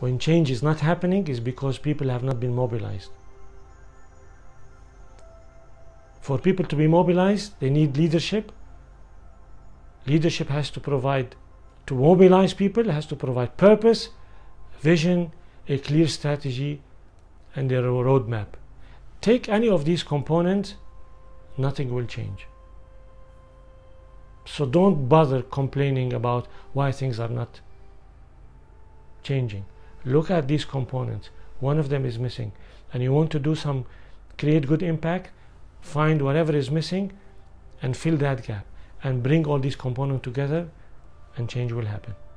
When change is not happening, is because people have not been mobilized. For people to be mobilized, they need leadership. Leadership has to provide, to mobilize people, has to provide purpose, vision, a clear strategy, and a roadmap. Take any of these components, nothing will change. So don't bother complaining about why things are not changing. Look at these components. One of them is missing, and you want to do some, create good impact, find whatever is missing and fill that gap, and bring all these components together, and change will happen.